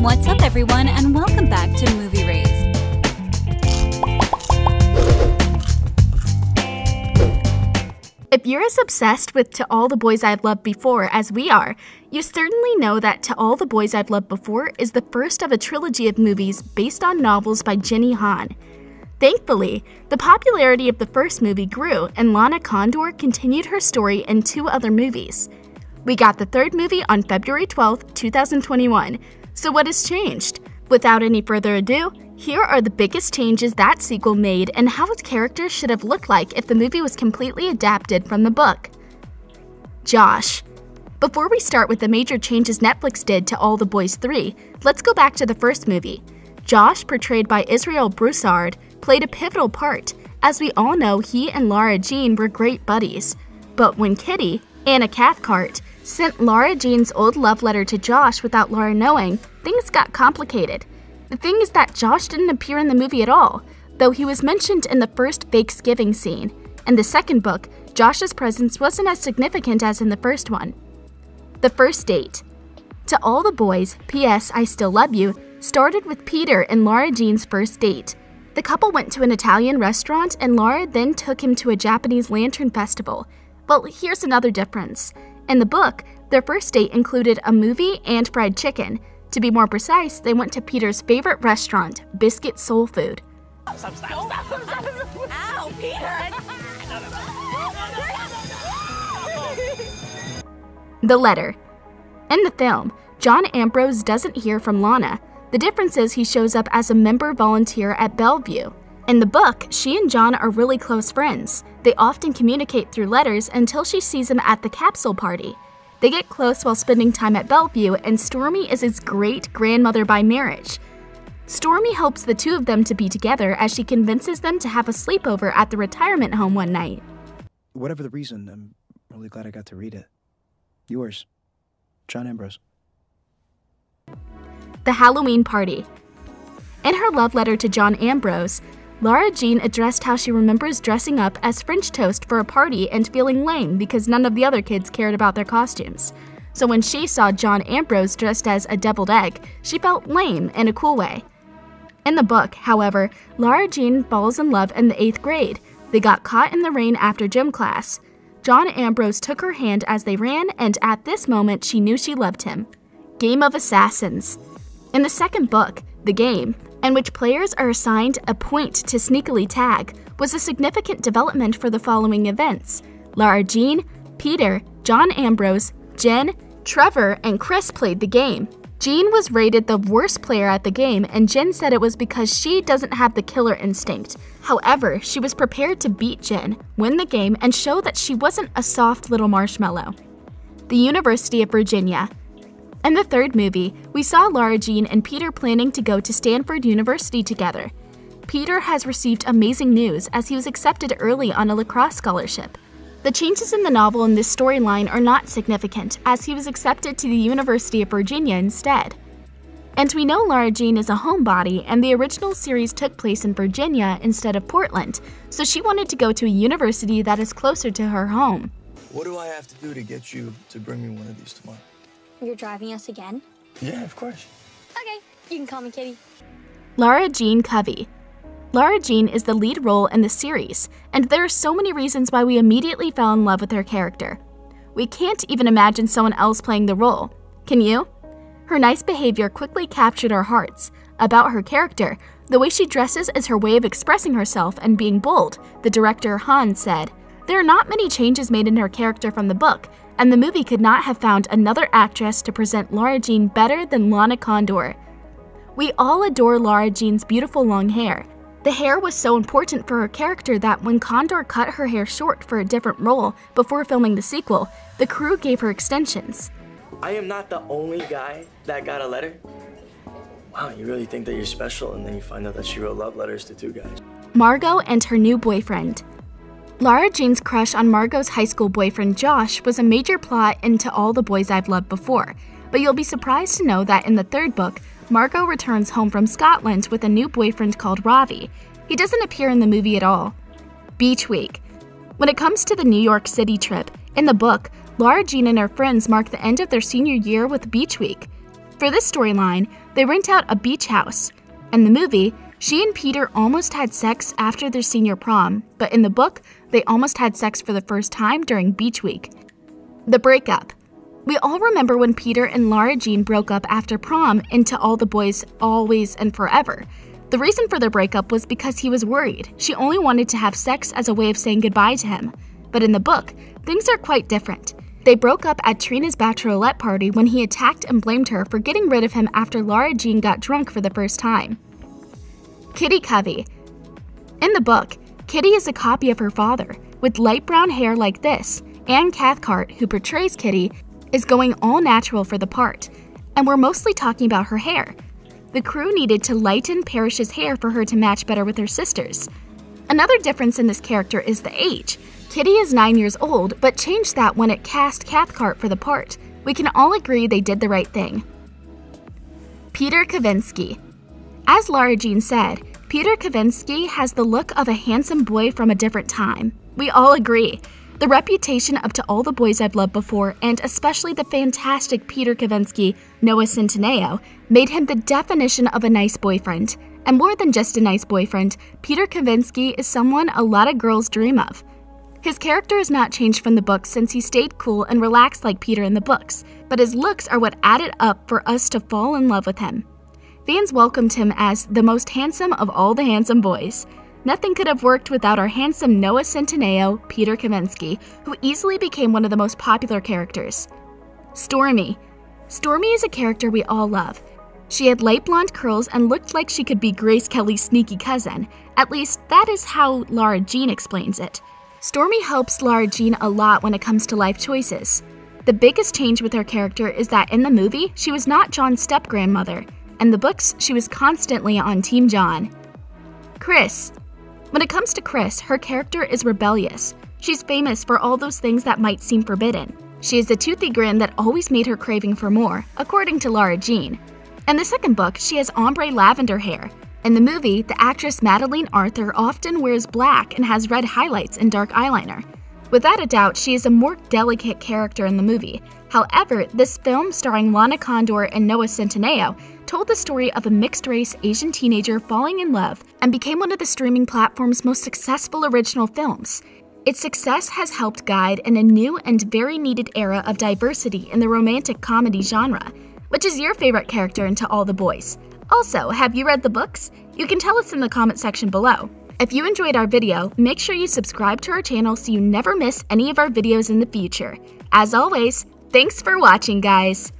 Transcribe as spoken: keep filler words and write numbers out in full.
What's up, everyone, and welcome back to Movie Raze. If you're as obsessed with To All the Boys I've Loved Before as we are, you certainly know that To All the Boys I've Loved Before is the first of a trilogy of movies based on novels by Jenny Han. Thankfully, the popularity of the first movie grew, and Lana Condor continued her story in two other movies. We got the third movie on February twelfth, two thousand twenty-one, so what has changed? Without any further ado, here are the biggest changes that sequel made and how its characters should have looked like if the movie was completely adapted from the book. Josh. Before we start with the major changes Netflix did to All the Boys three, let's go back to the first movie. Josh, portrayed by Israel Broussard, played a pivotal part. As we all know, he and Lara Jean were great buddies. But when Kitty, Anna Cathcart, sent Lara Jean's old love letter to Josh without Lara knowing, things got complicated. The thing is that Josh didn't appear in the movie at all, though he was mentioned in the first Thanksgiving scene. In the second book, Josh's presence wasn't as significant as in the first one. The first date. To All the Boys, P S I Still Love You started with Peter and Lara Jean's first date. The couple went to an Italian restaurant, and Lara then took him to a Japanese lantern festival. Well, here's another difference. In the book, their first date included a movie and fried chicken. To be more precise, they went to Peter's favorite restaurant, Biscuit Soul Food. Stop, stop, stop, stop, stop. Ow, Peter! The letter. In the film, John Ambrose doesn't hear from Lana. The difference is he shows up as a member volunteer at Bellevue. In the book, she and John are really close friends. They often communicate through letters until she sees him at the capsule party. They get close while spending time at Bellevue, and Stormy is his great-grandmother by marriage. Stormy helps the two of them to be together as she convinces them to have a sleepover at the retirement home one night. Whatever the reason, I'm really glad I got to read it. Yours, John Ambrose. The Halloween party. In her love letter to John Ambrose, Lara Jean addressed how she remembers dressing up as French toast for a party and feeling lame because none of the other kids cared about their costumes. So when she saw John Ambrose dressed as a deviled egg, she felt lame in a cool way. In the book, however, Lara Jean falls in love in the eighth grade. They got caught in the rain after gym class. John Ambrose took her hand as they ran, and at this moment she knew she loved him. Game of Assassins. In the second book, The Game, in which players are assigned a point to sneakily tag, was a significant development for the following events. Lara Jean, Peter, John Ambrose, Jen, Trevor, and Chris played the game. Jean was rated the worst player at the game, and Jen said it was because she doesn't have the killer instinct. However, she was prepared to beat Jen, win the game, and show that she wasn't a soft little marshmallow. The University of Virginia. In the third movie, we saw Lara Jean and Peter planning to go to Stanford University together. Peter has received amazing news as he was accepted early on a lacrosse scholarship. The changes in the novel in this storyline are not significant, as he was accepted to the University of Virginia instead. And we know Lara Jean is a homebody, and the original series took place in Virginia instead of Portland, so she wanted to go to a university that is closer to her home. What do I have to do to get you to bring me one of these tomorrow? You're driving us again? Yeah, of course. Okay, you can call me Kitty. Lara Jean Covey. Lara Jean is the lead role in the series, and there are so many reasons why we immediately fell in love with her character. We can't even imagine someone else playing the role, can you? Her nice behavior quickly captured our hearts. About her character, the way she dresses is her way of expressing herself and being bold, the director Han said. There are not many changes made in her character from the book, and the movie could not have found another actress to present Lara Jean better than Lana Condor. We all adore Lara Jean's beautiful long hair. The hair was so important for her character that when Condor cut her hair short for a different role before filming the sequel, the crew gave her extensions. I am not the only guy that got a letter. Wow, you really think that you're special, and then you find out that she wrote love letters to two guys. Margot and her new boyfriend. Lara Jean's crush on Margot's high school boyfriend Josh was a major plot in To All the Boys I've Loved Before, but you'll be surprised to know that in the third book, Margot returns home from Scotland with a new boyfriend called Ravi. He doesn't appear in the movie at all. Beach Week. When it comes to the New York City trip, in the book, Lara Jean and her friends mark the end of their senior year with Beach Week. For this storyline, they rent out a beach house. In the movie, she and Peter almost had sex after their senior prom, but in the book, they almost had sex for the first time during beach week. The breakup. We all remember when Peter and Lara Jean broke up after prom in To All the Boys, Always and Forever. The reason for their breakup was because he was worried. She only wanted to have sex as a way of saying goodbye to him. But in the book, things are quite different. They broke up at Trina's bachelorette party when he attacked and blamed her for getting rid of him after Lara Jean got drunk for the first time. Kitty Covey. In the book, Kitty is a copy of her father, with light brown hair like this. Anna Cathcart, who portrays Kitty, is going all natural for the part, and we're mostly talking about her hair. The crew needed to lighten Parrish's hair for her to match better with her sister's. Another difference in this character is the age. Kitty is nine years old, but changed that when it cast Cathcart for the part. We can all agree they did the right thing. Peter Kavinsky. As Lara Jean said, Peter Kavinsky has the look of a handsome boy from a different time. We all agree. The reputation of To All the Boys I've Loved Before, and especially the fantastic Peter Kavinsky, Noah Centineo, made him the definition of a nice boyfriend. And more than just a nice boyfriend, Peter Kavinsky is someone a lot of girls dream of. His character has not changed from the books since he stayed cool and relaxed like Peter in the books, but his looks are what added up for us to fall in love with him. Fans welcomed him as the most handsome of all the handsome boys. Nothing could have worked without our handsome Noah Centineo, Peter Kavinsky, who easily became one of the most popular characters. Stormy. Stormy is a character we all love. She had light blonde curls and looked like she could be Grace Kelly's sneaky cousin. At least, that is how Lara Jean explains it. Stormy helps Lara Jean a lot when it comes to life choices. The biggest change with her character is that in the movie, she was not John's step-grandmother. In the books, she was constantly on Team John. Chris. When it comes to Chris, her character is rebellious. She's famous for all those things that might seem forbidden. She has a toothy grin that always made her craving for more, according to Lara Jean. In the second book, she has ombre lavender hair. In the movie, the actress Madeleine Arthur often wears black and has red highlights and dark eyeliner. Without a doubt, she is a more delicate character in the movie. However, this film starring Lana Condor and Noah Centineo told the story of a mixed-race Asian teenager falling in love and became one of the streaming platform's most successful original films. Its success has helped guide in a new and very needed era of diversity in the romantic comedy genre. Which is your favorite character in To All the Boys? Also, have you read the books? You can tell us in the comment section below. If you enjoyed our video, make sure you subscribe to our channel so you never miss any of our videos in the future. As always, thanks for watching, guys!